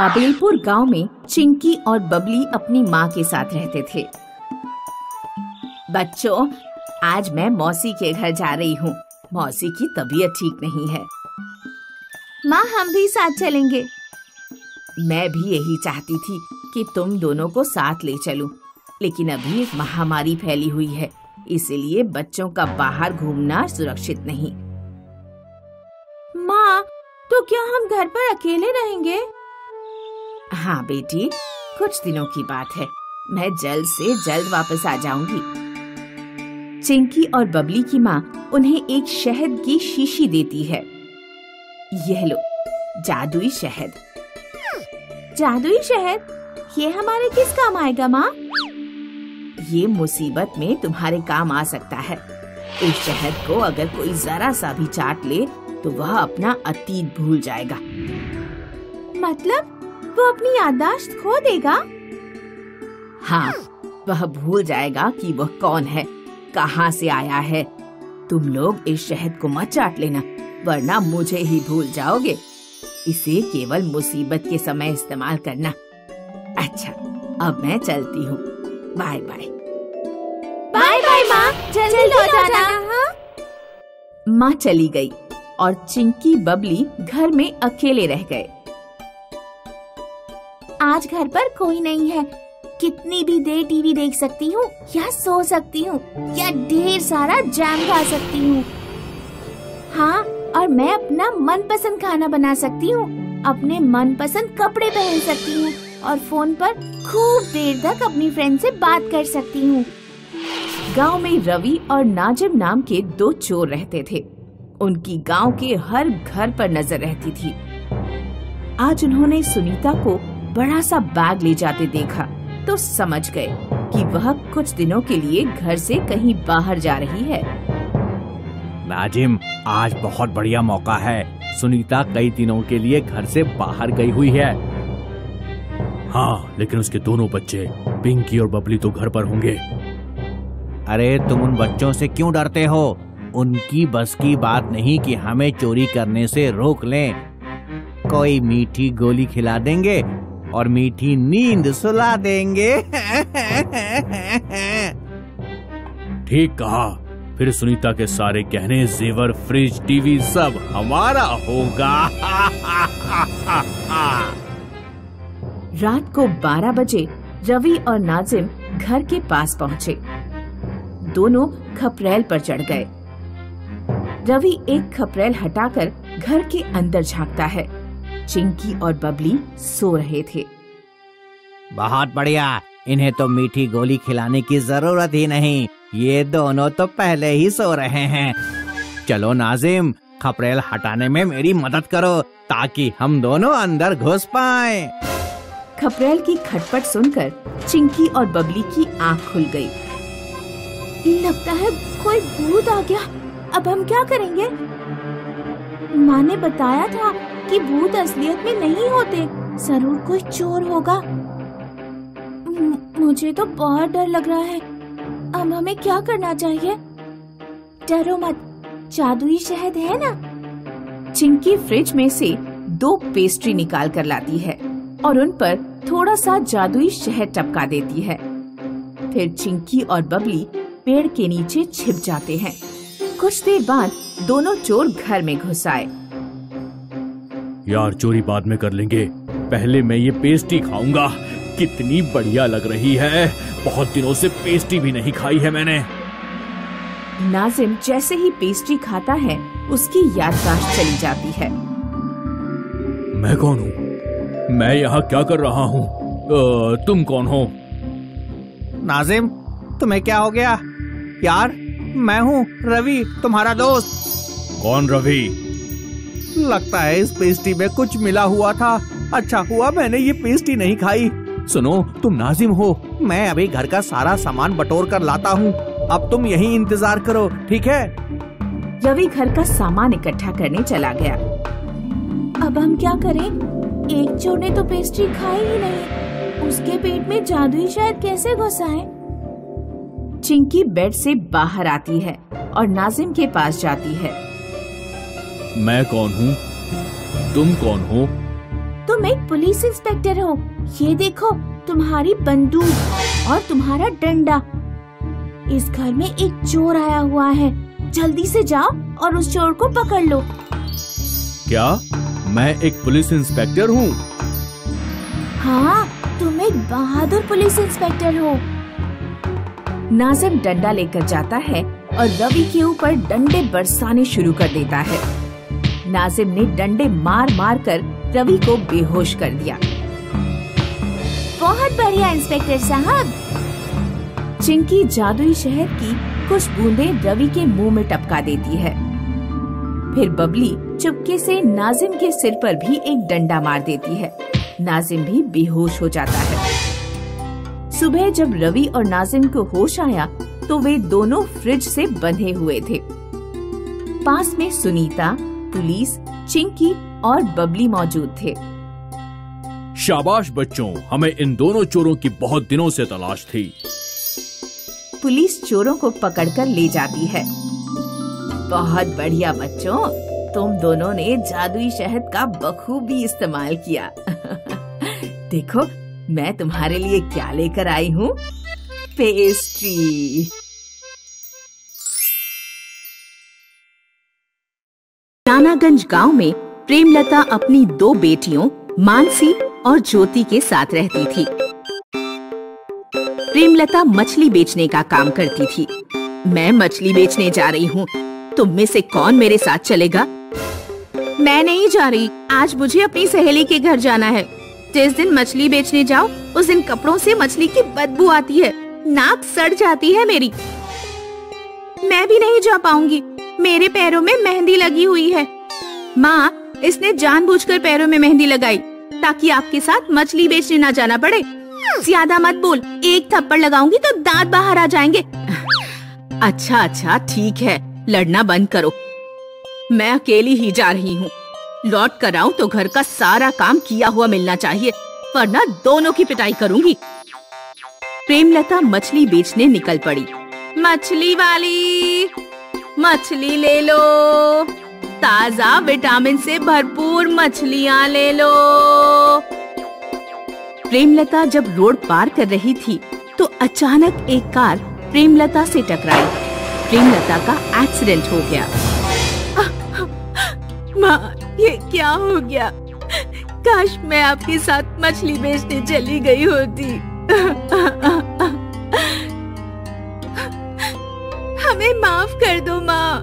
पाबेलपुर गांव में चिंकी और बबली अपनी माँ के साथ रहते थे। बच्चों, आज मैं मौसी के घर जा रही हूँ। मौसी की तबीयत ठीक नहीं है। माँ, हम भी साथ चलेंगे। मैं भी यही चाहती थी कि तुम दोनों को साथ ले चलूं, लेकिन अभी एक महामारी फैली हुई है, इसलिए बच्चों का बाहर घूमना सुरक्षित नहीं। माँ, तो क्या हम घर पर अकेले रहेंगे? हाँ बेटी, कुछ दिनों की बात है, मैं जल्द से जल्द वापस आ जाऊंगी। चिंकी और बबली की माँ उन्हें एक शहद की शीशी देती है। यह लो, जादुई शहद। जादुई शहद? ये हमारे किस काम आएगा माँ? ये मुसीबत में तुम्हारे काम आ सकता है। इस शहद को अगर कोई जरा सा भी चाट ले तो वह अपना अतीत भूल जाएगा। मतलब वो अपनी याददाश्त खो देगा? हाँ, वह भूल जाएगा कि वह कौन है, कहाँ से आया है। तुम लोग इस शहद को मत चाट लेना, वरना मुझे ही भूल जाओगे। इसे केवल मुसीबत के समय इस्तेमाल करना। अच्छा, अब मैं चलती हूँ। Bye bye. बाय बाय माँ, जल्दी लौट आना। माँ चली गई और चिंकी बबली घर में अकेले रह गए। आज घर पर कोई नहीं है। कितनी भी देर टीवी देख सकती हूँ, या सो सकती हूँ, या ढेर सारा जैम खा सकती हूँ। हाँ, और मैं अपना मनपसंद खाना बना सकती हूँ, अपने मनपसंद कपड़े पहन सकती हूँ और फोन पर खूब देर तक अपनी फ्रेंड से बात कर सकती हूँ। गांव में रवि और नाजिम नाम के दो चोर रहते थे। उनकी गांव के हर घर पर नजर रहती थी। आज उन्होंने सुनीता को बड़ा सा बैग ले जाते देखा तो समझ गए कि वह कुछ दिनों के लिए घर से कहीं बाहर जा रही है। नाजिम, आज बहुत बढ़िया मौका है। सुनीता कई दिनों के लिए घर से बाहर गई हुई है। हाँ, लेकिन उसके दोनों बच्चे पिंकी और बबली तो घर पर होंगे। अरे, तुम उन बच्चों से क्यों डरते हो? उनकी बस की बात नहीं कि हमें चोरी करने से रोक लें। कोई मीठी गोली खिला देंगे और मीठी नींद सुला देंगे। ठीक कहा। फिर सुनीता के सारे गहने, जेवर, फ्रिज, टीवी सब हमारा होगा। रात को 12 बजे रवि और नाजिम घर के पास पहुँचे। दोनों खपरेल पर चढ़ गए। रवि एक खपरेल हटाकर घर के अंदर झांकता है। चिंकी और बबली सो रहे थे। बहुत बढ़िया, इन्हें तो मीठी गोली खिलाने की जरूरत ही नहीं। ये दोनों तो पहले ही सो रहे हैं। चलो नाजिम, खपरेल हटाने में मेरी मदद करो ताकि हम दोनों अंदर घुस पाएं। खपरेल की खटपट सुनकर चिंकी और बबली की आंख खुल गई। लगता है कोई भूत आ गया। अब हम क्या करेंगे? माँ ने बताया था कि भूत असलियत में नहीं होते, जरूर कोई चोर होगा। मुझे तो बहुत डर लग रहा है। अब हमें क्या करना चाहिए? डरो मत, जादुई शहद है ना। चिंकी फ्रिज में से 2 पेस्ट्री निकाल कर लाती है और उन पर थोड़ा सा जादुई शहद टपका देती है। फिर चिंकी और बबली पेड़ के नीचे छिप जाते हैं। कुछ देर बाद दोनों चोर घर में घुस आए। यार, चोरी बाद में कर लेंगे, पहले मैं ये पेस्ट्री खाऊंगा। कितनी बढ़िया लग रही है। बहुत दिनों से पेस्ट्री भी नहीं खाई है मैंने। नाजिम जैसे ही पेस्ट्री खाता है, उसकी याददाश्त चली जाती है। मैं कौन हूँ? मैं यहाँ क्या कर रहा हूँ? तुम कौन हो? नाजिम, तुम्हें क्या हो गया? यार, मैं हूँ रवि, तुम्हारा दोस्त। कौन रवि? लगता है इस पेस्ट्री में कुछ मिला हुआ था। अच्छा हुआ मैंने ये पेस्ट्री नहीं खाई। सुनो, तुम नाजिम हो। मैं अभी घर का सारा सामान बटोर कर लाता हूँ। अब तुम यहीं इंतजार करो, ठीक है? रवि घर का सामान इकट्ठा करने चला गया। अब हम क्या करें? एक चोर ने तो पेस्ट्री खाई ही नहीं, उसके पेट में जादुई शहद कैसे घुसा है? चिंकी बेड से बाहर आती है और नाजिम के पास जाती है। मैं कौन हूँ? तुम कौन हो? तुम तुम एक पुलिस इंस्पेक्टर हो। ये देखो तुम्हारी बंदूक और तुम्हारा डंडा। इस घर में एक चोर आया हुआ है, जल्दी से जाओ और उस चोर को पकड़ लो। क्या मैं एक पुलिस इंस्पेक्टर हूँ? हाँ, तुम एक बहादुर पुलिस इंस्पेक्टर हो। नाजिम डंडा लेकर जाता है और रवि के ऊपर डंडे बरसाने शुरू कर देता है। नाजिम ने डंडे मार मार कर रवि को बेहोश कर दिया। बहुत बढ़िया इंस्पेक्टर साहब। चिंकी जादुई शहद की कुछ बूंदें रवि के मुंह में टपका देती है। फिर बबली चुपके से नाजिम के सिर पर भी एक डंडा मार देती है। नाजिम भी बेहोश हो जाता है। सुबह जब रवि और नाजिम को होश आया तो वे दोनों फ्रिज से बंधे हुए थे। पास में सुनीता, पुलिस, चिंकी और बबली मौजूद थे। शाबाश बच्चों, हमें इन दोनों चोरों की बहुत दिनों से तलाश थी। पुलिस चोरों को पकड़कर ले जाती है। बहुत बढ़िया बच्चों, तुम दोनों ने जादुई शहद का बखूबी इस्तेमाल किया। देखो मैं तुम्हारे लिए क्या लेकर आई हूँ, पेस्ट्री। नागंज गांव में प्रेमलता अपनी दो बेटियों मानसी और ज्योति के साथ रहती थी। प्रेमलता मछली बेचने का काम करती थी। मैं मछली बेचने जा रही हूँ, तुम में से कौन मेरे साथ चलेगा? मैं नहीं जा रही, आज मुझे अपनी सहेली के घर जाना है। जिस दिन मछली बेचने जाओ उस दिन कपड़ों से मछली की बदबू आती है, नाक सड़ जाती है मेरी। मैं भी नहीं जा पाऊंगी, मेरे पैरों में मेहंदी लगी हुई है। माँ, इसने जानबूझकर पैरों में मेहंदी लगाई ताकि आपके साथ मछली बेचने ना जाना पड़े। ज्यादा मत बोल, एक थप्पड़ लगाऊंगी तो दांत बाहर आ जाएंगे। अच्छा, ठीक है, लड़ना बंद करो। मैं अकेली ही जा रही हूँ, लौट कर आऊँ तो घर का सारा काम किया हुआ मिलना चाहिए, वरना दोनों की पिटाई करूँगी। प्रेमलता मछली बेचने निकल पड़ी। मछली वाली, मछली ले लो, ताजा विटामिन से भरपूर मछलियाँ ले लो। प्रेमलता जब रोड पार कर रही थी तो अचानक एक कार प्रेमलता से टकराई। प्रेमलता का एक्सीडेंट हो गया। माँ, ये क्या हो गया? काश मैं आपके साथ मछली बेचने चली गई होती। हमें माफ कर दो माँ।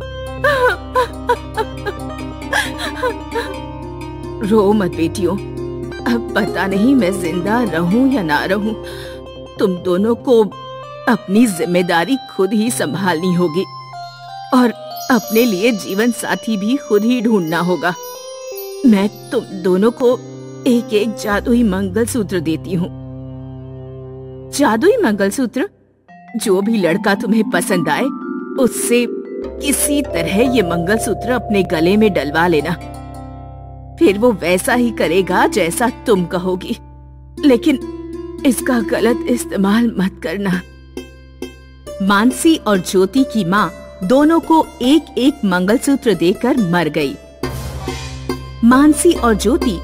रो मत बेटियों, अब पता नहीं मैं जिंदा रहूं या ना रहूं। तुम दोनों को अपनी जिम्मेदारी खुद ही संभालनी होगी और अपने लिए जीवन साथी भी खुद ही ढूंढना होगा। मैं तुम दोनों को एक एक जादुई मंगलसूत्र देती हूँ। जादुई मंगलसूत्र? जो भी लड़का तुम्हें पसंद आए उससे किसी तरह ये मंगलसूत्र अपने गले में डलवा लेना, फिर वो वैसा ही करेगा जैसा तुम कहोगी, लेकिन इसका गलत इस्तेमाल मत करना। मानसी और ज्योति की माँ दोनों को एक एक मंगलसूत्र देकर मर गई। मानसी और ज्योति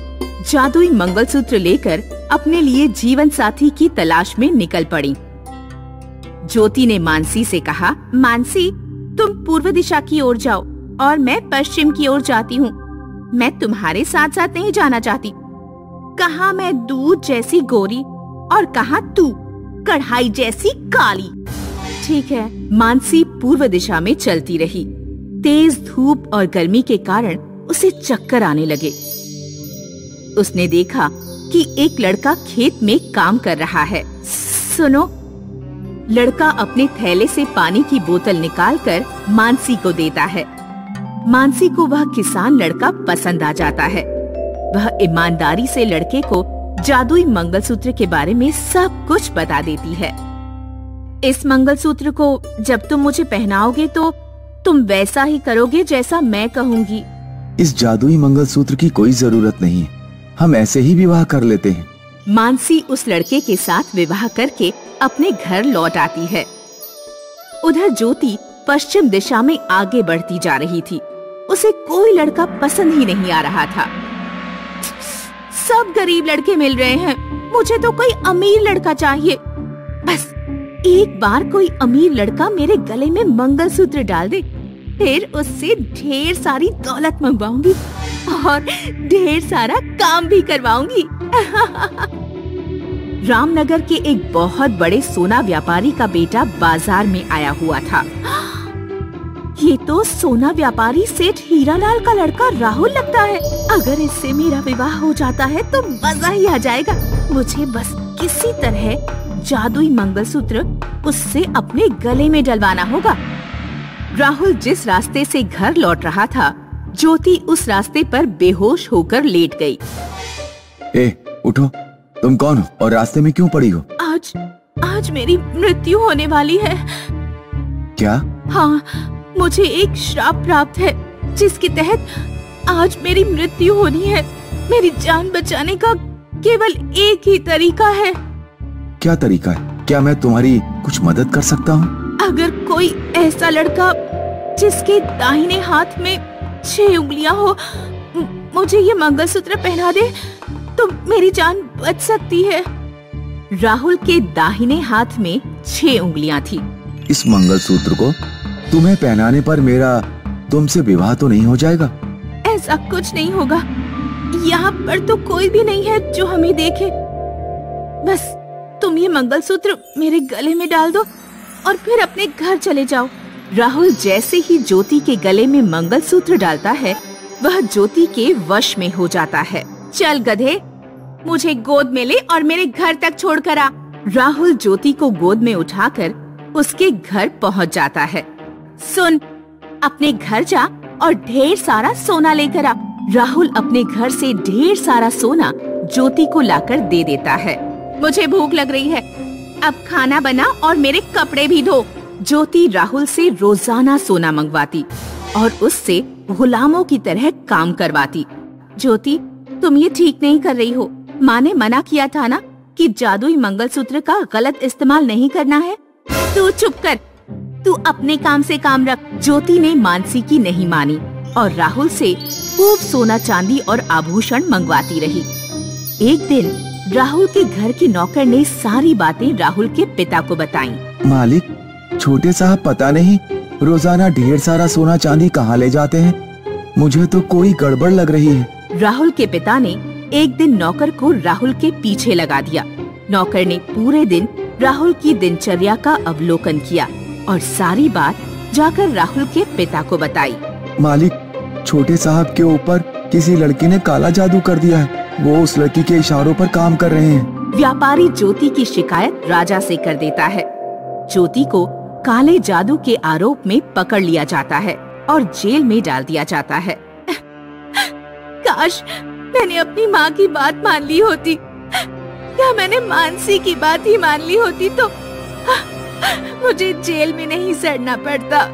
जादुई मंगलसूत्र लेकर अपने लिए जीवन साथी की तलाश में निकल पड़ी। ज्योति ने मानसी से कहा, मानसी तुम पूर्व दिशा की ओर जाओ और मैं पश्चिम की ओर जाती हूँ। मैं तुम्हारे साथ साथ नहीं जाना चाहती। कहाँ मैं दूध जैसी गोरी और कहाँ तू कढ़ाई जैसी काली। ठीक है। मानसी पूर्व दिशा में चलती रही। तेज धूप और गर्मी के कारण उसे चक्कर आने लगे। उसने देखा कि एक लड़का खेत में काम कर रहा है। सुनो, लड़का अपने थैले से पानी की बोतल निकालकर मानसी को देता है। मानसी को वह किसान लड़का पसंद आ जाता है। वह ईमानदारी से लड़के को जादुई मंगलसूत्र के बारे में सब कुछ बता देती है। इस मंगलसूत्र को जब तुम मुझे पहनाओगे तो तुम वैसा ही करोगे जैसा मैं कहूँगी। इस जादुई मंगलसूत्र की कोई जरूरत नहीं, हम ऐसे ही विवाह कर लेते हैं। मानसी उस लड़के के साथ विवाह करके अपने घर लौट आती है। उधर ज्योति पश्चिम दिशा में आगे बढ़ती जा रही थी। उसे कोई लड़का पसंद ही नहीं आ रहा था। सब गरीब लड़के मिल रहे हैं, मुझे तो कोई अमीर लड़का चाहिए। बस एक बार कोई अमीर लड़का मेरे गले में मंगलसूत्र डाल दे, फिर उससे ढेर सारी दौलत मंगवाऊंगी और ढेर सारा काम भी करवाऊंगी। रामनगर के एक बहुत बड़े सोना व्यापारी का बेटा बाजार में आया हुआ था। ये तो सोना व्यापारी सेठ हीरालाल का लड़का राहुल लगता है। अगर इससे मेरा विवाह हो जाता है तो मजा ही आ जाएगा। मुझे बस किसी तरह जादुई मंगलसूत्र उससे अपने गले में डलवाना होगा। राहुल जिस रास्ते से घर लौट रहा था, ज्योति उस रास्ते पर बेहोश होकर लेट गई। ए, उठो, तुम कौन हो और रास्ते में क्यों पड़ी हो? आज मेरी मृत्यु होने वाली है। क्या? हाँ, मुझे एक श्राप प्राप्त है जिसके तहत आज मेरी मृत्यु होनी है। मेरी जान बचाने का केवल एक ही तरीका है। क्या तरीका है? क्या मैं तुम्हारी कुछ मदद कर सकता हूँ? अगर कोई ऐसा लड़का जिसके दाहिने हाथ में 6 उंगलियाँ हो मुझे ये मंगलसूत्र पहना दे तो मेरी जान बच सकती है। राहुल के दाहिने हाथ में 6 उंगलियाँ थी। इस मंगलसूत्र को तुम्हें पहनाने पर मेरा तुमसे विवाह तो नहीं हो जाएगा? ऐसा कुछ नहीं होगा। यहाँ पर तो कोई भी नहीं है जो हमें देखे। बस तुम ये मंगलसूत्र मेरे गले में डाल दो और फिर अपने घर चले जाओ। राहुल जैसे ही ज्योति के गले में मंगलसूत्र डालता है, वह ज्योति के वश में हो जाता है। चल गधे, मुझे गोद में ले और मेरे घर तक छोड़ कर आ। राहुल ज्योति को गोद में उठाकर उसके घर पहुँच जाता है। सुन, अपने घर जा और ढेर सारा सोना लेकर आ। राहुल अपने घर से ढेर सारा सोना ज्योति को लाकर दे देता है। मुझे भूख लग रही है, अब खाना बना और मेरे कपड़े भी धो। ज्योति राहुल से रोजाना सोना मंगवाती और उससे गुलामों की तरह काम करवाती। ज्योति, तुम ये ठीक नहीं कर रही हो। माँ ने मना किया था ना कि जादुई मंगलसूत्र का गलत इस्तेमाल नहीं करना है। तू चुप कर, तू अपने काम से काम रख। ज्योति ने मानसी की नहीं मानी और राहुल से खूब सोना चांदी और आभूषण मंगवाती रही। एक दिन राहुल के घर के नौकर ने सारी बातें राहुल के पिता को बताईं। मालिक, छोटे साहब पता नहीं रोजाना ढेर सारा सोना चांदी कहाँ ले जाते हैं। मुझे तो कोई गड़बड़ लग रही है। राहुल के पिता ने एक दिन नौकर को राहुल के पीछे लगा दिया। नौकर ने पूरे दिन राहुल की दिनचर्या का अवलोकन किया और सारी बात जाकर राहुल के पिता को बताई। मालिक, छोटे साहब के ऊपर किसी लड़की ने काला जादू कर दिया है। वो उस लड़की के इशारों पर काम कर रहे हैं। व्यापारी ज्योति की शिकायत राजा से कर देता है। ज्योति को काले जादू के आरोप में पकड़ लिया जाता है और जेल में डाल दिया जाता है। काश मैंने अपनी माँ की बात मान ली होती, या मैंने मानसी की बात ही मान ली होती तो मुझे जेल में नहीं सड़ना पड़ता।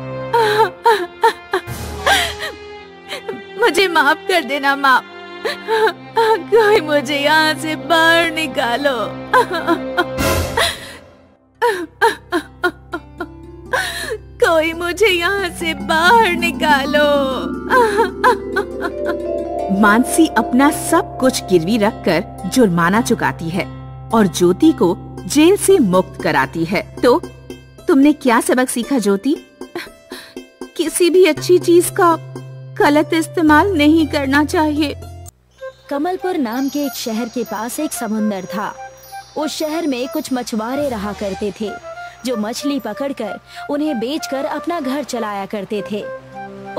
मुझे माफ कर देना माँ, कोई मुझे यहाँ से बाहर निकालो। कोई मुझे यहाँ से बाहर निकालो। मानसी अपना सब कुछ गिरवी रखकर जुर्माना चुकाती है और ज्योति को जेल से मुक्त कराती है। तो तुमने क्या सबक सीखा ज्योति? किसी भी अच्छी चीज का गलत इस्तेमाल नहीं करना चाहिए। कमलपुर नाम के एक शहर के पास एक समुंदर था। उस शहर में कुछ मछुआरे रहा करते थे जो मछली पकड़कर उन्हें बेचकर अपना घर चलाया करते थे।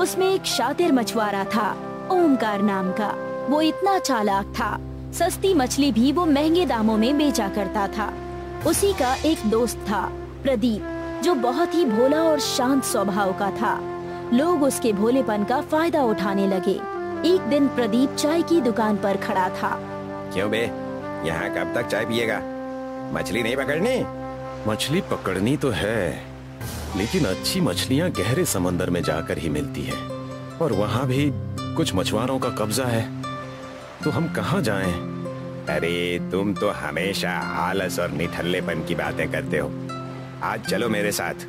उसमें एक शातिर मछुआरा था ओमकार नाम का। वो इतना चालाक था, सस्ती मछली भी वो महंगे दामों में बेचा करता था। उसी का एक दोस्त था प्रदीप, जो बहुत ही भोला और शांत स्वभाव का था। लोग उसके भोलेपन का फायदा उठाने लगे। एक दिन प्रदीप चाय की दुकान पर खड़ा था। क्यों बे, यहाँ कब तक चाय पिएगा? मछली नहीं पकड़नी? मछली पकड़नी तो है, लेकिन अच्छी मछलियाँ गहरे समंदर में जाकर ही मिलती है और वहाँ भी कुछ मछुआरों का कब्जा है, तो हम कहाँ जाएं? अरे तुम तो हमेशा आलस और निठल्लेपन की बातें करते हो। आज चलो मेरे साथ,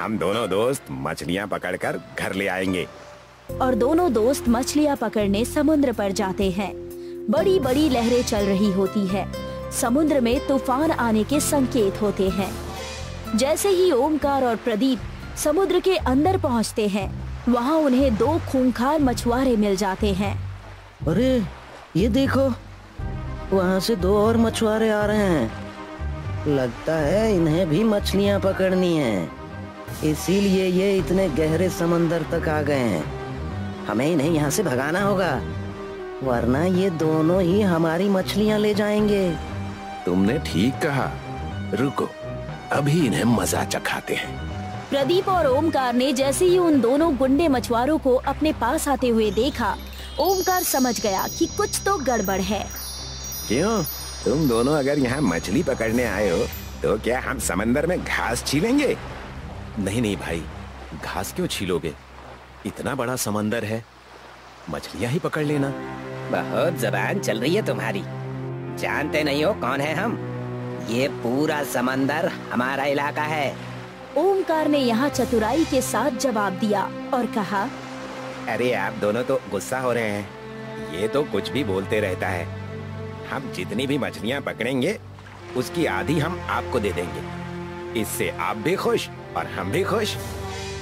हम दोनों दोस्त मछलियाँ पकड़कर घर ले आएंगे। और दोनों दोस्त मछलियाँ पकड़ने समुद्र पर जाते हैं। बड़ी बड़ी लहरें चल रही होती है। समुद्र में तूफान आने के संकेत होते हैं। जैसे ही ओमकार और प्रदीप समुद्र के अंदर पहुंचते हैं, वहां उन्हें दो खूंखार मछुआरे मिल जाते हैं। अरे ये देखो, वहां से दो और मछुआरे आ रहे हैं। लगता है इन्हें भी मछलियां पकड़नी है, इसीलिए ये इतने गहरे समंदर तक आ गए हैं। हमें इन्हें यहाँ से भगाना होगा, वरना ये दोनों ही हमारी मछलियां ले जाएंगे। तुमने ठीक कहा, रुको अभी इन्हें मजा चखाते हैं। प्रदीप और ओमकार ने जैसे ही उन दोनों गुंडे मछुआरों को अपने पास आते हुए देखा, ओमकार समझ गया कि कुछ तो गड़बड़ है। क्यों, तुम दोनों अगर यहाँ मछली पकड़ने आए हो तो क्या हम समंदर में घास छीलेंगे? नहीं नहीं भाई, घास क्यों छीलोगे, इतना बड़ा समंदर है, मछलियाँ ही पकड़ लेना। बहुत जबान चल रही है तुम्हारी, जानते नहीं हो कौन है हम? ये पूरा समंदर हमारा इलाका है। ओमकार ने यहाँ चतुराई के साथ जवाब दिया और कहा, अरे आप दोनों तो गुस्सा हो रहे हैं, ये तो कुछ भी बोलते रहता है। हम जितनी भी मछलियाँ पकड़ेंगे उसकी आधी हम आपको दे देंगे, इससे आप भी खुश और हम भी खुश।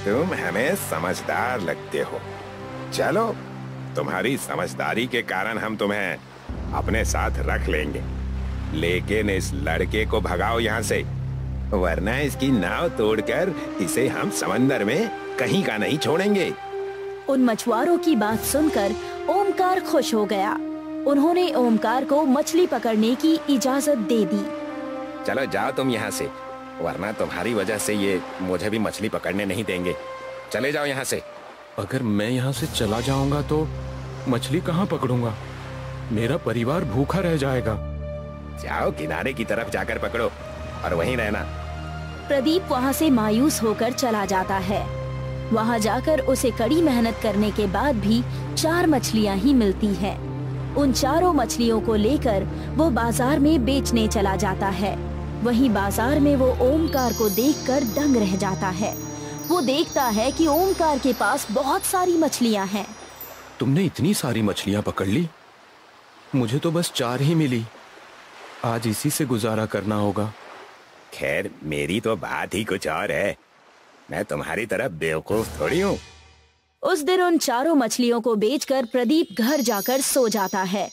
तुम हमें समझदार लगते हो, चलो तुम्हारी समझदारी के कारण हम तुम्हें अपने साथ रख लेंगे, लेकिन इस लड़के को भगाओ यहाँ से, वरना इसकी नाव तोड़कर इसे हम समंदर में कहीं का नहीं छोड़ेंगे। उन मछुआरों की बात सुनकर ओमकार खुश हो गया। उन्होंने ओमकार को मछली पकड़ने की इजाजत दे दी। चलो जाओ तुम यहाँ से, वरना तुम्हारी वजह से ये मुझे भी मछली पकड़ने नहीं देंगे। चले जाओ यहाँ से। अगर मैं यहाँ से चला जाऊंगा तो मछली कहाँ पकड़ूंगा, मेरा परिवार भूखा रह जाएगा। जाओ किनारे की तरफ जाकर पकड़ो और वहीं रहना। प्रदीप वहाँ से मायूस होकर चला जाता है। वहाँ जाकर उसे कड़ी मेहनत करने के बाद भी 4 मछलियाँ ही मिलती हैं। उन चारों मछलियों को लेकर वो बाजार में बेचने चला जाता है। वहीं बाजार में वो ओमकार को देखकर दंग रह जाता है। वो देखता है कि ओमकार के पास बहुत सारी मछलियां हैं। तुमने इतनी सारी मछलियां पकड़ ली, मुझे तो बस 4 ही मिली। आज इसी से गुजारा करना होगा। खैर मेरी तो बात ही कुछ और है, मैं तुम्हारी तरह बेवकूफ थोड़ी हूँ। उस दिन उन चारों मछलियों को बेचकर प्रदीप घर जाकर सो जाता है।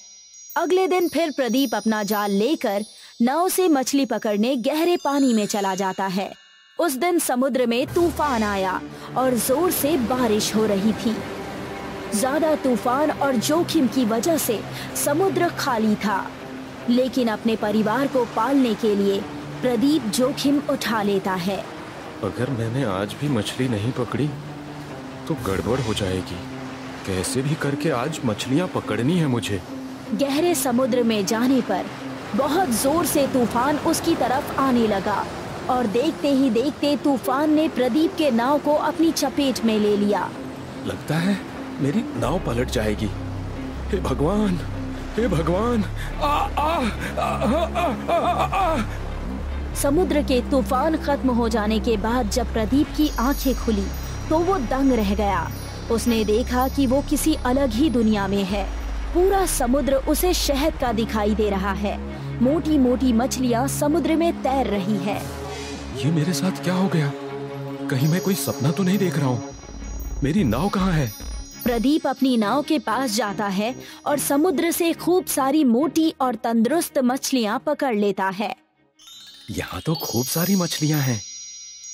अगले दिन फिर प्रदीप अपना जाल लेकर नाव से मछली पकड़ने गहरे पानी में चला जाता है। उस दिन समुद्र में तूफान आया और जोर से बारिश हो रही थी। ज्यादा तूफान और जोखिम की वजह से समुद्र खाली था, लेकिन अपने परिवार को पालने के लिए प्रदीप जोखिम उठा लेता है। अगर मैंने आज भी मछली नहीं पकड़ी तो गड़बड़ हो जाएगी, कैसे भी करके आज मछलियाँ पकड़नी है मुझे। गहरे समुद्र में जाने पर बहुत जोर से तूफान उसकी तरफ आने लगा और देखते ही देखते तूफान ने प्रदीप के नाव को अपनी चपेट में ले लिया। लगता है मेरी नाव पलट जाएगी। हे भगवान, हे भगवान। आ, आ, आ, आ, आ, आ, आ। समुद्र के तूफान खत्म हो जाने के बाद जब प्रदीप की आंखें खुली तो वो दंग रह गया। उसने देखा कि वो किसी अलग ही दुनिया में है। पूरा समुद्र उसे शहद का दिखाई दे रहा है। मोटी मोटी मछलियाँ समुद्र में तैर रही है। ये मेरे साथ क्या हो गया, कहीं मैं कोई सपना तो नहीं देख रहा हूँ? मेरी नाव कहाँ है? प्रदीप अपनी नाव के पास जाता है और समुद्र से खूब सारी मोटी और तंदुरुस्त मछलियाँ पकड़ लेता है। यहाँ तो खूब सारी मछलियाँ हैं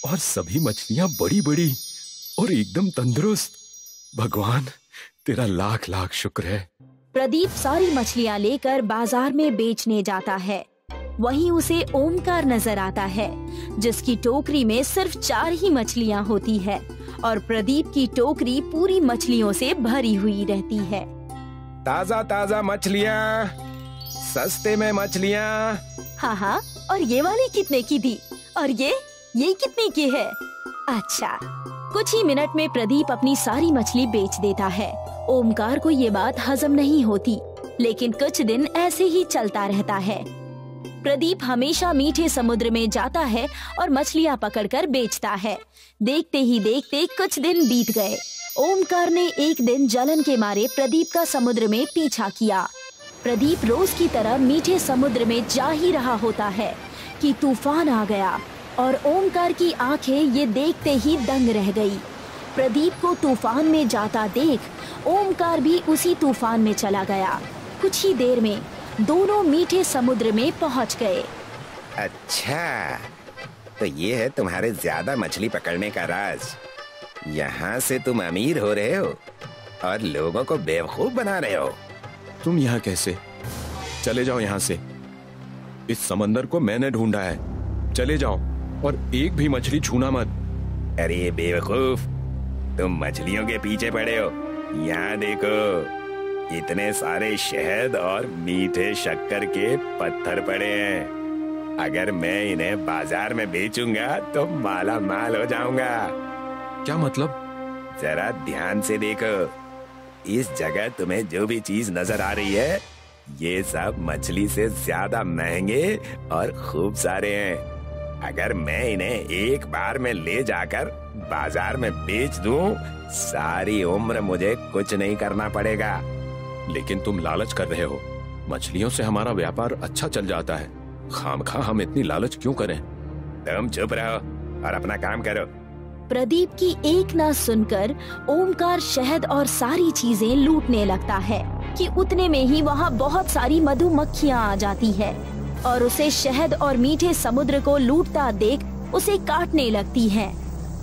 और सभी मछलियाँ बड़ी बड़ी और एकदम तंदुरुस्त। भगवान तेरा लाख लाख शुक्र है। प्रदीप सारी मछलियाँ लेकर बाजार में बेचने जाता है। वहीं उसे ओमकार नजर आता है, जिसकी टोकरी में सिर्फ 4 ही मछलियाँ होती है और प्रदीप की टोकरी पूरी मछलियों से भरी हुई रहती है। ताज़ा ताज़ा मछलियाँ, सस्ते में मछलियाँ। हाँ, और ये वाली कितने की थी और ये कितने की है? अच्छा। कुछ ही मिनट में प्रदीप अपनी सारी मछली बेच देता है। ओमकार को ये बात हजम नहीं होती, लेकिन कुछ दिन ऐसे ही चलता रहता है। प्रदीप हमेशा मीठे समुद्र में जाता है और मछलियाँ पकड़कर बेचता है। देखते ही देखते कुछ दिन बीत गए। ओमकार ने एक दिन जलन के मारे प्रदीप का समुद्र में पीछा किया। प्रदीप रोज की तरह मीठे समुद्र में जा ही रहा होता है कि तूफान आ गया और ओमकार की आंखें ये देखते ही दंग रह गई। प्रदीप को तूफान में जाता देख ओमकार भी उसी तूफान में चला गया। कुछ ही देर में दोनों मीठे समुद्र में पहुंच गए। अच्छा, तो ये है तुम्हारे ज्यादा मछली पकड़ने का राज। यहाँ से तुम अमीर हो रहे हो और लोगों को बेवकूफ बना रहे हो। तुम यहाँ कैसे? चले जाओ यहाँ से। इस समंदर को मैंने ढूंढा है। चले जाओ और एक भी मछली छूना मत। अरे बेवकूफ, तुम मछलियों के पीछे पड़े हो। यहाँ देखो, इतने सारे शहद और मीठे शक्कर के पत्थर पड़े हैं। अगर मैं इन्हें बाजार में बेचूंगा तो माला माल हो जाऊंगा। क्या मतलब? जरा ध्यान से देखो। इस जगह तुम्हें जो भी चीज नजर आ रही है ये सब मछली से ज्यादा महंगे और खूब सारे हैं। अगर मैं इन्हें एक बार में ले जाकर बाजार में बेच दूं, सारी उम्र मुझे कुछ नहीं करना पड़ेगा। लेकिन तुम लालच कर रहे हो। मछलियों से हमारा व्यापार अच्छा चल जाता है, खामखा हम इतनी लालच क्यों करें? तुम चुप रहो और अपना काम करो। प्रदीप की एक ना सुनकर ओमकार शहद और सारी चीजें लूटने लगता है कि उतने में ही वहाँ बहुत सारी मधुमक्खियाँ आ जाती है और उसे शहद और मीठे समुद्र को लूटता देख उसे काटने लगती है।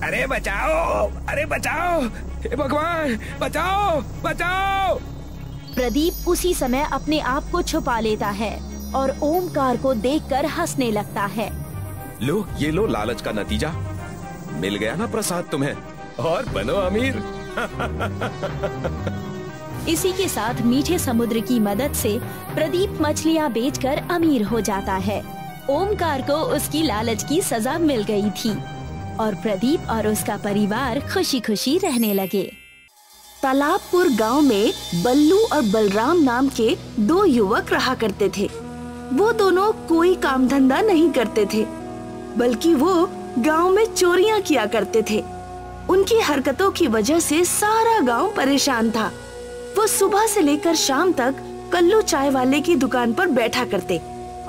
अरे बचाओ, अरे बचाओ, हे भगवान, बचाओ बचाओ। प्रदीप उसी समय अपने आप को छुपा लेता है और ओमकार को देखकर हंसने लगता है। लो, ये लो लालच का नतीजा। मिल गया ना प्रसाद तुम्हें, और बनो अमीर। इसी के साथ मीठे समुद्र की मदद से प्रदीप मछलियाँ बेचकर अमीर हो जाता है। ओमकार को उसकी लालच की सजा मिल गई थी और प्रदीप और उसका परिवार खुशी खुशी रहने लगे। तालाबपुर गांव में बल्लू और बलराम नाम के दो युवक रहा करते थे। वो दोनों कोई काम धंधा नहीं करते थे, बल्कि वो गांव में चोरियां किया करते थे। उनकी हरकतों की वजह से सारा गांव परेशान था। वो सुबह से लेकर शाम तक कल्लू चाय वाले की दुकान पर बैठा करते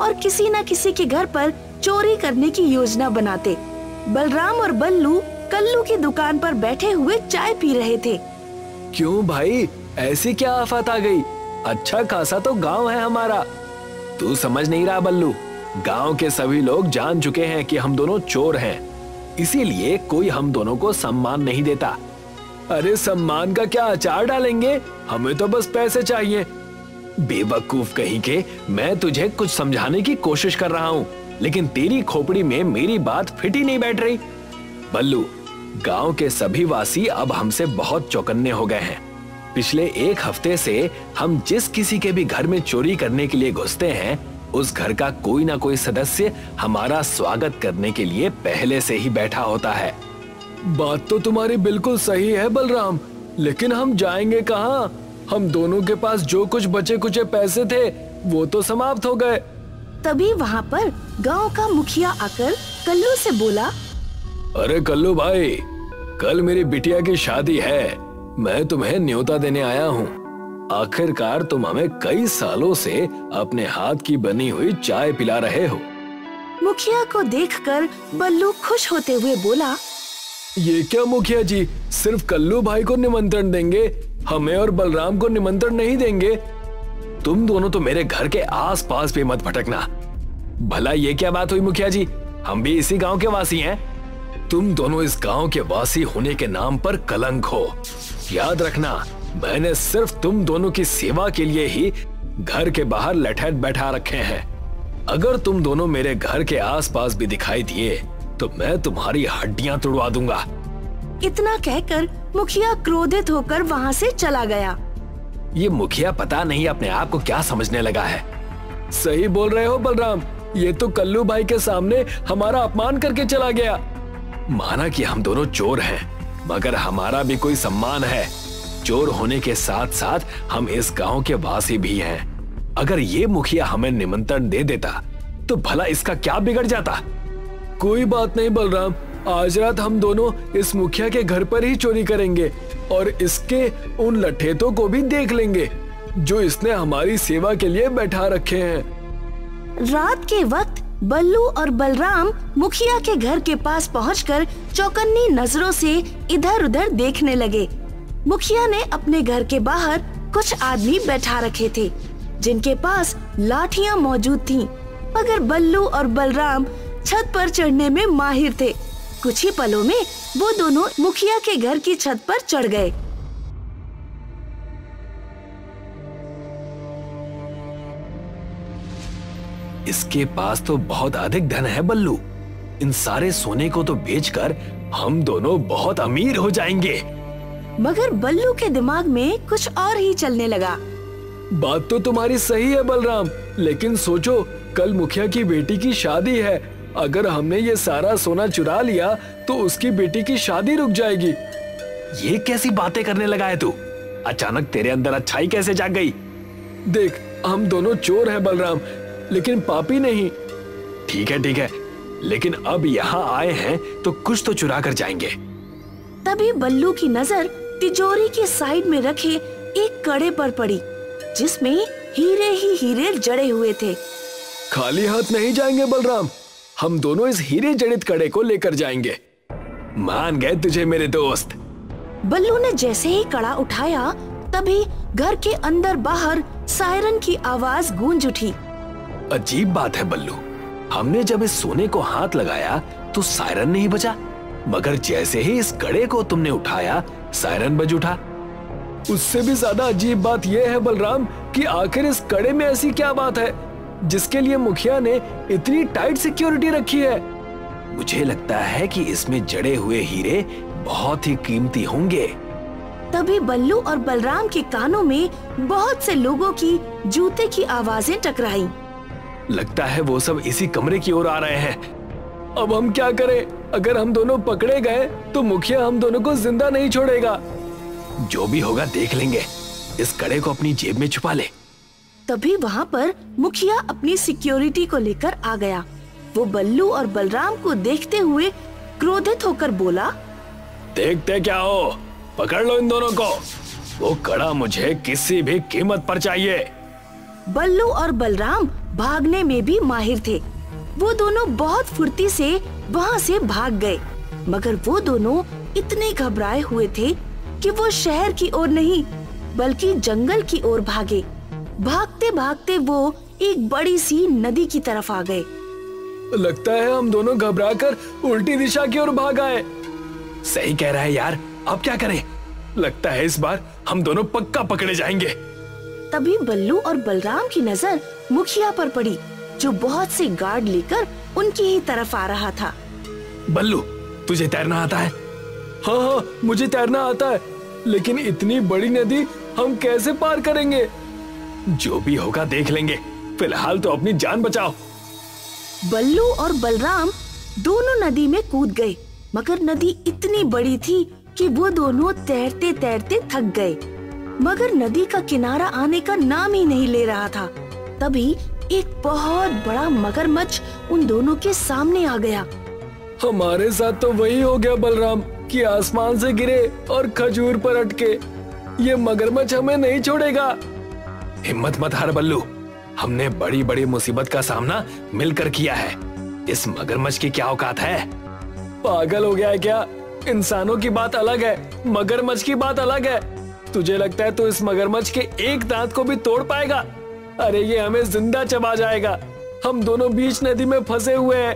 और किसी न किसी के घर पर चोरी करने की योजना बनाते। बलराम और बल्लू कल्लू की दुकान पर बैठे हुए चाय पी रहे थे। क्यों भाई, ऐसी क्या आफत आ गई? अच्छा खासा तो गाँव है हमारा। तू समझ नहीं रहा बल्लू, गांव के सभी लोग जान चुके हैं कि हम दोनों चोर हैं, इसीलिए कोई हम दोनों को सम्मान नहीं देता। अरे सम्मान का क्या अचार डालेंगे, हमें तो बस पैसे चाहिए। बेवकूफ कहीं के, मैं तुझे कुछ समझाने की कोशिश कर रहा हूँ, लेकिन तेरी खोपड़ी में मेरी बात फिट ही नहीं बैठ रही। बल्लू, गाँव के सभी वासी अब हमसे बहुत चौकन्ने हो गए हैं। पिछले एक हफ्ते से हम जिस किसी के भी घर में चोरी करने के लिए घुसते हैं, उस घर का कोई ना कोई सदस्य हमारा स्वागत करने के लिए पहले से ही बैठा होता है। बात तो तुम्हारी बिल्कुल सही है बलराम, लेकिन हम जाएंगे कहाँ? हम दोनों के पास जो कुछ बचे कुचे पैसे थे वो तो समाप्त हो गए। तभी वहाँ पर गांव का मुखिया आकर कल्लू से बोला, अरे कल्लू भाई, कल मेरी बिटिया की शादी है, मैं तुम्हें न्योता देने आया हूँ। आखिरकार तुम हमें कई सालों से अपने हाथ की बनी हुई चाय पिला रहे हो। मुखिया को देखकर बल्लू खुश होते हुए बोला, ये क्या मुखिया जी, सिर्फ कल्लू भाई को निमंत्रण देंगे, हमें और बलराम को निमंत्रण नहीं देंगे। तुम दोनों तो मेरे घर के आसपास भी मत भटकना। भला ये क्या बात हुई मुखिया जी, हम भी इसी गाँव के वासी हैं। तुम दोनों इस गाँव के वासी होने के नाम पर कलंक हो। याद रखना, मैंने सिर्फ तुम दोनों की सेवा के लिए ही घर के बाहर लठैत बैठा रखे हैं। अगर तुम दोनों मेरे घर के आसपास भी दिखाई दिए तो मैं तुम्हारी हड्डियां तोड़वा दूंगा। इतना कहकर मुखिया क्रोधित होकर वहाँ से चला गया। ये मुखिया पता नहीं अपने आप को क्या समझने लगा है। सही बोल रहे हो बलराम, ये तो कल्लू भाई के सामने हमारा अपमान करके चला गया। माना कि हम दोनों चोर हैं, मगर हमारा भी कोई सम्मान है। चोर होने के साथ साथ हम इस गांव के वासी भी हैं। अगर ये मुखिया हमें निमंत्रण दे देता तो भला इसका क्या बिगड़ जाता। कोई बात नहीं बलराम, आज रात हम दोनों इस मुखिया के घर पर ही चोरी करेंगे और इसके उन लठेतों को भी देख लेंगे। जो इसने हमारी सेवा के लिए बैठा रखे हैं। रात के वक्त बल्लू और बलराम मुखिया के घर के पास पहुंचकर चौकन्नी नजरों से इधर उधर देखने लगे। मुखिया ने अपने घर के बाहर कुछ आदमी बैठा रखे थे जिनके पास लाठियां मौजूद थीं, मगर बल्लू और बलराम छत पर चढ़ने में माहिर थे। कुछ ही पलों में वो दोनों मुखिया के घर की छत पर चढ़ गए। इसके पास तो बहुत अधिक धन है बल्लू, इन सारे सोने को तो बेचकर हम दोनों बहुत अमीर हो जाएंगे। मगर बल्लू के दिमाग में कुछ और ही चलने लगा। बात तो तुम्हारी सही है बलराम, लेकिन सोचो कल मुखिया की बेटी की शादी है। अगर हमने ये सारा सोना चुरा लिया तो उसकी बेटी की शादी रुक जाएगी। ये कैसी बातें करने लगा है तू? अचानक तेरे अंदर अच्छाई कैसे जाग गई? देख, हम दोनों चोर हैं बलराम, लेकिन पापी नहीं। ठीक है, लेकिन अब यहाँ आए हैं तो कुछ तो चुरा कर जाएंगे। तभी बल्लू की नजर तिजोरी के साइड में रखे एक कड़े पर पड़ी जिसमें हीरे ही हीरे जड़े हुए थे। खाली हाथ नहीं जाएंगे बलराम, हम दोनों इस हीरे जड़ित कड़े को लेकर जाएंगे। मान गए तुझे मेरे दोस्त। बल्लू ने जैसे ही कड़ा उठाया तभी घर के अंदर बाहर सायरन की आवाज गूंज उठी। अजीब बात है बल्लू, हमने जब इस सोने को हाथ लगाया तो सायरन नहीं बजा, मगर जैसे ही इस कड़े को तुमने उठाया सायरन बज उठा। उससे भी ज्यादा अजीब बात यह है बलराम कि आखिर इस कड़े में ऐसी क्या बात है जिसके लिए मुखिया ने इतनी टाइट सिक्योरिटी रखी है? मुझे लगता है कि इसमें जड़े हुए हीरे बहुत ही कीमती होंगे। तभी बल्लू और बलराम के कानों में बहुत से लोगों की जूते की आवाजें टकराई। लगता है वो सब इसी कमरे की ओर आ रहे हैं। अब हम क्या करें? अगर हम दोनों पकड़े गए तो मुखिया हम दोनों को जिंदा नहीं छोड़ेगा। जो भी होगा देख लेंगे, इस कड़े को अपनी जेब में छुपा ले। तभी वहाँ पर मुखिया अपनी सिक्योरिटी को लेकर आ गया। वो बल्लू और बलराम को देखते हुए क्रोधित होकर बोला, देखते क्या हो, पकड़ लो इन दोनों को। वो कड़ा मुझे किसी भी कीमत पर चाहिए। बल्लू और बलराम भागने में भी माहिर थे। वो दोनों बहुत फुर्ती से वहाँ से भाग गए, मगर वो दोनों इतने घबराए हुए थे कि वो शहर की ओर नहीं बल्कि जंगल की ओर भागे। भागते भागते वो एक बड़ी सी नदी की तरफ आ गए। लगता है हम दोनों घबराकर उल्टी दिशा की ओर भाग आए। सही कह रहा है यार, अब क्या करें? लगता है इस बार हम दोनों पक्का पकड़े जाएंगे। तभी बल्लू और बलराम की नजर मुखिया पर पड़ी जो बहुत से गार्ड लेकर उनकी ही तरफ आ रहा था। बल्लू, तुझे तैरना आता है? हाँ, मुझे तैरना आता है, लेकिन इतनी बड़ी नदी हम कैसे पार करेंगे? जो भी होगा देख लेंगे, फिलहाल तो अपनी जान बचाओ। बल्लू और बलराम दोनों नदी में कूद गए, मगर नदी इतनी बड़ी थी कि वो दोनों तैरते तैरते थक गए। मगर नदी का किनारा आने का नाम ही नहीं ले रहा था। तभी एक बहुत बड़ा मगरमच्छ उन दोनों के सामने आ गया। हमारे साथ तो वही हो गया बलराम कि आसमान से गिरे और खजूर पर अटके। ये मगरमच्छ हमें नहीं छोड़ेगा। हिम्मत मत हार बल्लू, हमने बड़ी बड़ी मुसीबत का सामना मिलकर किया है, इस मगरमच्छ की क्या औकात है? पागल हो गया है क्या? इंसानों की बात अलग है, मगरमच्छ की बात अलग है। तुझे लगता है तो इस मगरमच्छ के एक दांत को भी तोड़ पाएगा? अरे ये हमें जिंदा चबा जाएगा। हम दोनों बीच नदी में फंसे हुए हैं,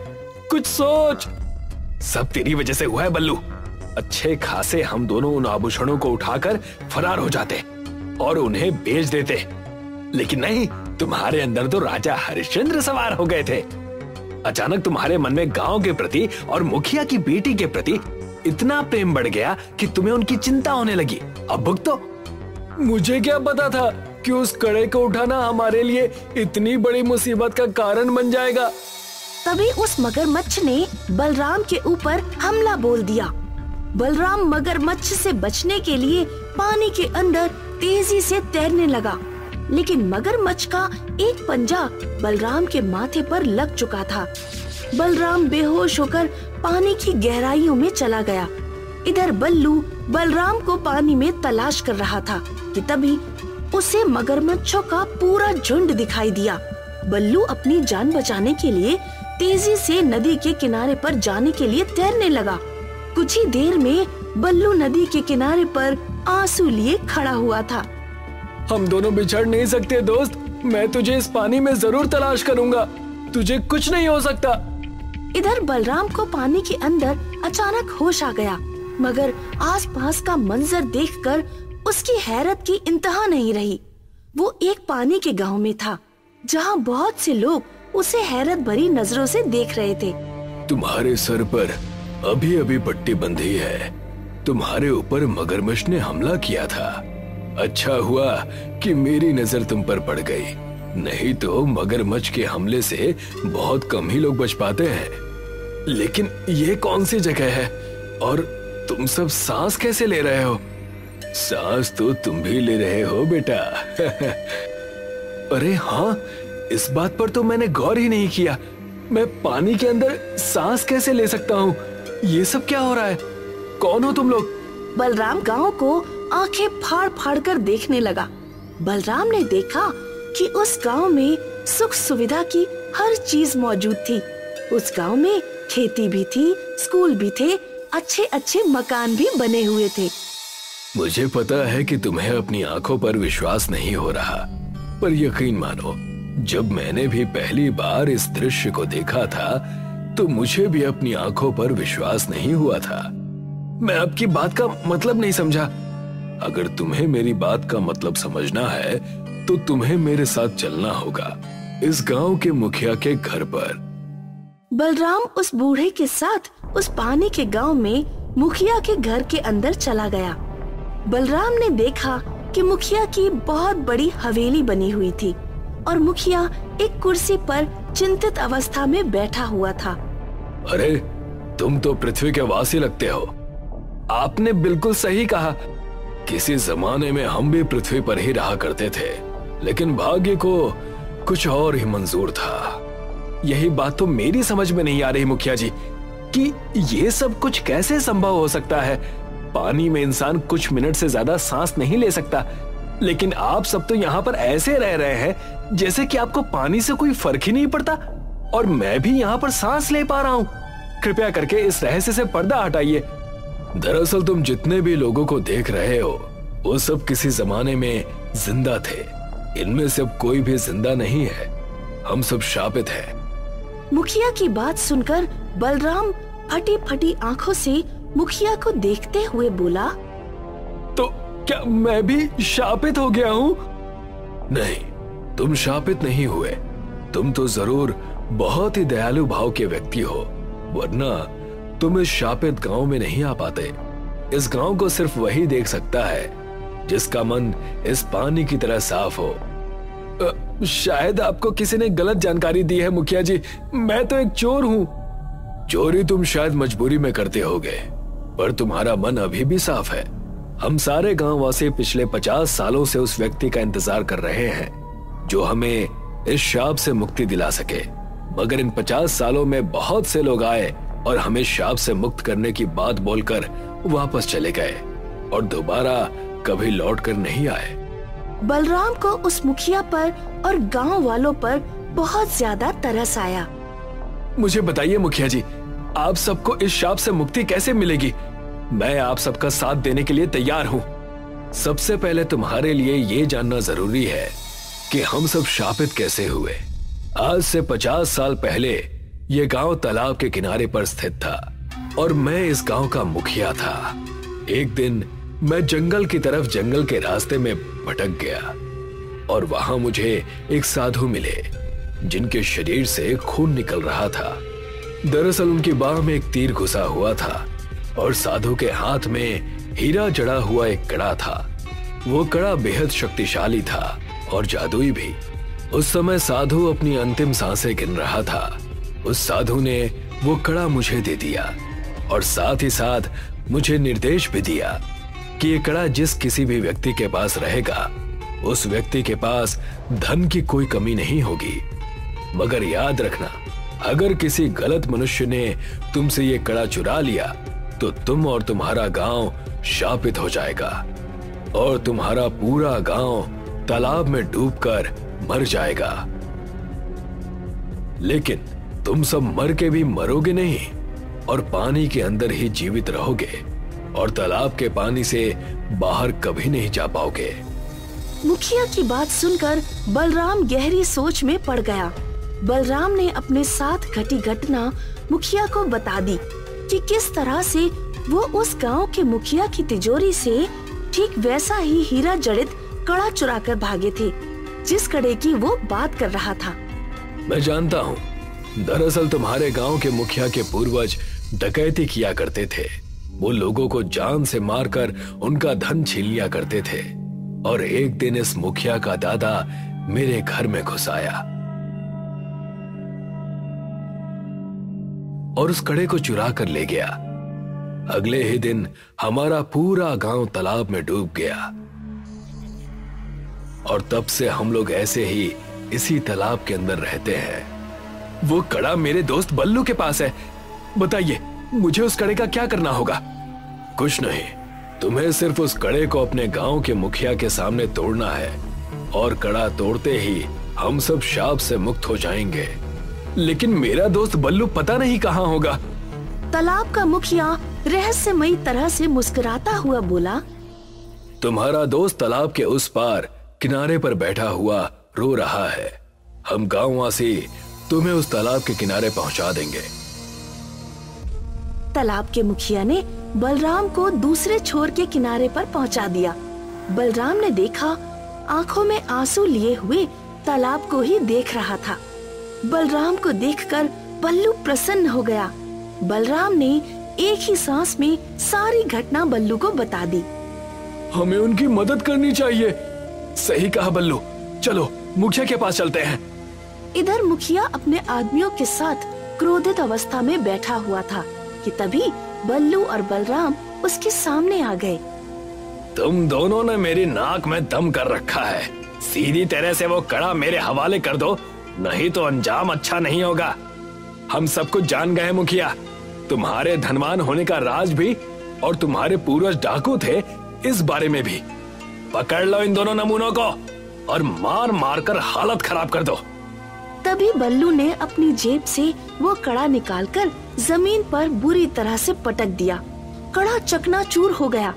कुछ सोच। सब तेरी वजह से हुआ है बल्लू। अच्छे खासे हम दोनों उन आभूषणों को उठाकर फरार हो जाते और उन्हें बेच देते, लेकिन नहीं, तुम्हारे अंदर तो राजा हरिश्चंद्र सवार हो गए थे। अचानक तुम्हारे मन में गांव के प्रति और मुखिया की बेटी के प्रति इतना प्रेम बढ़ गया कि तुम्हें उनकी चिंता होने लगी। अब भुगतो। मुझे क्या पता था कि उस कड़े को उठाना हमारे लिए इतनी बड़ी मुसीबत का कारण बन जाएगा। तभी उस मगरमच्छ ने बलराम के ऊपर हमला बोल दिया। बलराम मगरमच्छ से बचने के लिए पानी के अंदर तेजी से तैरने लगा, लेकिन मगरमच्छ का एक पंजा बलराम के माथे पर लग चुका था। बलराम बेहोश होकर पानी की गहराइयों में चला गया। इधर बल्लू बलराम को पानी में तलाश कर रहा था कि तभी उसे मगरमच्छों का पूरा झुंड दिखाई दिया। बल्लू अपनी जान बचाने के लिए तेजी से नदी के किनारे पर जाने के लिए तैरने लगा। कुछ ही देर में बल्लू नदी के किनारे पर आंसू लिए खड़ा हुआ था। हम दोनों बिछड़ नहीं सकते दोस्त, मैं तुझे इस पानी में जरूर तलाश करूँगा, तुझे कुछ नहीं हो सकता। इधर बलराम को पानी के अंदर अचानक होश आ गया, मगर आसपास का मंजर देखकर उसकी हैरत की इंतहा नहीं रही। वो एक पानी के गांव में था जहां बहुत से लोग उसे हैरत भरी नजरों से देख रहे थे। तुम्हारे सर पर अभी अभी पट्टी बंधी है, तुम्हारे ऊपर मगरमच्छ ने हमला किया था। अच्छा हुआ कि मेरी नजर तुम पर पड़ गई, नहीं तो मगरमच्छ के हमले से बहुत कम ही लोग बच पाते हैं। लेकिन ये कौन सी जगह है और तुम सब सांस कैसे ले रहे हो? सांस तो तुम भी ले रहे हो बेटा। अरे हाँ, इस बात पर तो मैंने गौर ही नहीं किया। मैं पानी के अंदर सांस कैसे ले सकता हूँ? ये सब क्या हो रहा है? कौन हो तुम लोग? बलराम गांव को आंखें फाड़ फाड़ कर देखने लगा। बलराम ने देखा कि उस गांव में सुख सुविधा की हर चीज मौजूद थी। उस गांव में खेती भी थी, स्कूल भी थे, अच्छे अच्छे मकान भी बने हुए थे। मुझे पता है कि तुम्हें अपनी आंखों पर विश्वास नहीं हो रहा, पर यकीन मानो जब मैंने भी पहली बार इस दृश्य को देखा था तो मुझे भी अपनी आंखों पर विश्वास नहीं हुआ था। मैं आपकी बात का मतलब नहीं समझा। अगर तुम्हें मेरी बात का मतलब समझना है तो तुम्हें मेरे साथ चलना होगा इस गांव के मुखिया के घर पर। बलराम उस बूढ़े के साथ उस पानी के गांव में मुखिया के घर के अंदर चला गया। बलराम ने देखा कि मुखिया की बहुत बड़ी हवेली बनी हुई थी और मुखिया एक कुर्सी पर चिंतित अवस्था में बैठा हुआ था। अरे तुम तो पृथ्वी के वासी लगते हो। आपने बिल्कुल सही कहा, किसी जमाने में हम भी पृथ्वी पर ही रहा करते थे, लेकिन भाग्य को कुछ और ही मंजूर था। यही बात तो मेरी समझ में नहीं आ रही मुखिया जी कि ये सब कुछ कैसे संभव हो सकता है। पानी में इंसान कुछ मिनट से ज्यादा सांस नहीं ले सकता, लेकिन आप सब तो यहाँ पर ऐसे रह रहे हैं जैसे कि आपको पानी से कोई फर्क ही नहीं पड़ता, और मैं भी यहाँ पर सांस ले पा रहा हूँ। कृपया करके इस रहस्य से पर्दा हटाइए। दरअसल तुम जितने भी लोगों को देख रहे हो वो सब किसी जमाने में जिंदा थे, इनमें से अब कोई भी जिंदा नहीं है, हम सब शापित हैं। मुखिया की बात सुनकर बलराम फटी फटी आंखों से मुखिया को देखते हुए बोला, तो क्या मैं भी शापित हो गया हूँ? नहीं, तुम शापित नहीं हुए, तुम तो जरूर बहुत ही दयालु भाव के व्यक्ति हो, वरना तुम इस शापित गांव में नहीं आ पाते। इस गांव को सिर्फ वही देख सकता है जिसका मन इस पानी की तरह साफ हो। शायद आपको किसी ने गलत जानकारी दी है मुखिया जी, मैं तो एक चोर हूँ। चोरी तुम शायद मजबूरी में करते होगे, पर तुम्हारा मन अभी भी साफ है। हम सारे गाँव वासी पिछले 50 सालों से उस व्यक्ति का इंतजार कर रहे हैं जो हमें इस शाप से मुक्ति दिला सके, मगर इन 50 सालों में बहुत से लोग आए और हमें शाप से मुक्त करने की बात बोलकर वापस चले गए और दोबारा कभी लौटकर नहीं आए। बलराम को उस मुखिया पर और गांव वालों पर बहुत ज्यादा तरस आया। मुझे बताइए मुखिया जी, आप सबको इस शाप से मुक्ति कैसे मिलेगी? मैं आप सबका साथ देने के लिए तैयार हूँ। सबसे पहले तुम्हारे लिए ये जानना जरूरी है कि हम सब शापित कैसे हुए। आज से 50 साल पहले ये गांव तालाब के किनारे पर स्थित था और मैं इस गांव का मुखिया था। एक दिन मैं जंगल की तरफ जंगल के रास्ते में भटक गया और वहां मुझे एक साधु मिले जिनके शरीर से खून निकल रहा था। दरअसल उनकी बाह में एक तीर घुसा हुआ था और साधु के हाथ में हीरा जड़ा हुआ एक कड़ा था। वो कड़ा बेहद शक्तिशाली था और जादुई भी। उस समय साधु अपनी अंतिम सांसें गिन रहा था। उस साधु ने वो कड़ा मुझे दे दिया और साथ ही साथ मुझे निर्देश भी दिया कि ये कड़ा जिस किसी भी व्यक्ति के पास रहेगा उस व्यक्ति के पास धन की कोई कमी नहीं होगी। मगर याद रखना, अगर किसी गलत मनुष्य ने तुमसे ये कड़ा चुरा लिया तो तुम और तुम्हारा गांव शापित हो जाएगा और तुम्हारा पूरा गांव तालाब में डूबकर मर जाएगा। लेकिन तुम सब मर के भी मरोगे नहीं और पानी के अंदर ही जीवित रहोगे और तालाब के पानी से बाहर कभी नहीं जा पाओगे। मुखिया की बात सुनकर बलराम गहरी सोच में पड़ गया। बलराम ने अपने साथ घटी घटना मुखिया को बता दी कि किस तरह से वो उस गांव के मुखिया की तिजोरी से ठीक वैसा ही हीरा जड़ित कड़ा चुरा कर भागे थे जिस कड़े की वो बात कर रहा था। मैं जानता हूँ, दरअसल तुम्हारे गांव के मुखिया के पूर्वज डकैती किया करते थे। वो लोगों को जान से मारकर उनका धन छीन लिया करते थे। और एक दिन इस मुखिया का दादा मेरे घर में घुस आया और उस कड़े को चुरा कर ले गया। अगले ही दिन हमारा पूरा गांव तालाब में डूब गया और तब से हम लोग ऐसे ही इसी तालाब के अंदर रहते हैं। वो कड़ा मेरे दोस्त बल्लू के पास है। बताइए मुझे उस कड़े का क्या करना होगा? कुछ नहीं, तुम्हें सिर्फ उस कड़े को अपने गांव के मुखिया के सामने तोड़ना है और कड़ा तोड़ते ही हम सब शाप से मुक्त हो जाएंगे। लेकिन मेरा दोस्त बल्लू पता नहीं कहाँ होगा। तालाब का मुखिया रहस्यमयी तरह से मुस्कुराता हुआ बोला, तुम्हारा दोस्त तालाब के उस पार किनारे पर बैठा हुआ रो रहा है। हम गांववासी तुम्हें उस तालाब के किनारे पहुंचा देंगे। तालाब के मुखिया ने बलराम को दूसरे छोर के किनारे पर पहुंचा दिया। बलराम ने देखा आंखों में आंसू लिए हुए तालाब को ही देख रहा था। बलराम को देखकर बल्लू प्रसन्न हो गया। बलराम ने एक ही सांस में सारी घटना बल्लू को बता दी। हमें उनकी मदद करनी चाहिए। सही कहा बल्लू, चलो मुखिया के पास चलते हैं। इधर मुखिया अपने आदमियों के साथ क्रोधित अवस्था में बैठा हुआ था कि तभी बल्लू और बलराम उसके सामने आ गए। तुम दोनों ने मेरी नाक में दम कर रखा है। सीधी तरह से वो कड़ा मेरे हवाले कर दो, नहीं तो अंजाम अच्छा नहीं होगा। हम सब कुछ जान गए मुखिया, तुम्हारे धनवान होने का राज भी और तुम्हारे पूर्वज डाकू थे इस बारे में भी। पकड़ लो इन दोनों नमूनों को और मार मार कर हालत खराब कर दो। तभी बल्लू ने अपनी जेब से वो कड़ा निकालकर जमीन पर बुरी तरह से पटक दिया। कड़ा चकनाचूर हो गया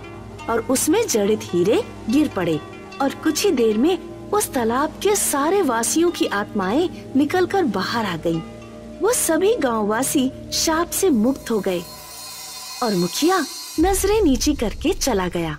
और उसमें जड़ित हीरे गिर पड़े और कुछ ही देर में उस तालाब के सारे वासियों की आत्माएं निकलकर बाहर आ गईं। वो सभी गांववासी शाप से मुक्त हो गए और मुखिया नजरें नीची करके चला गया।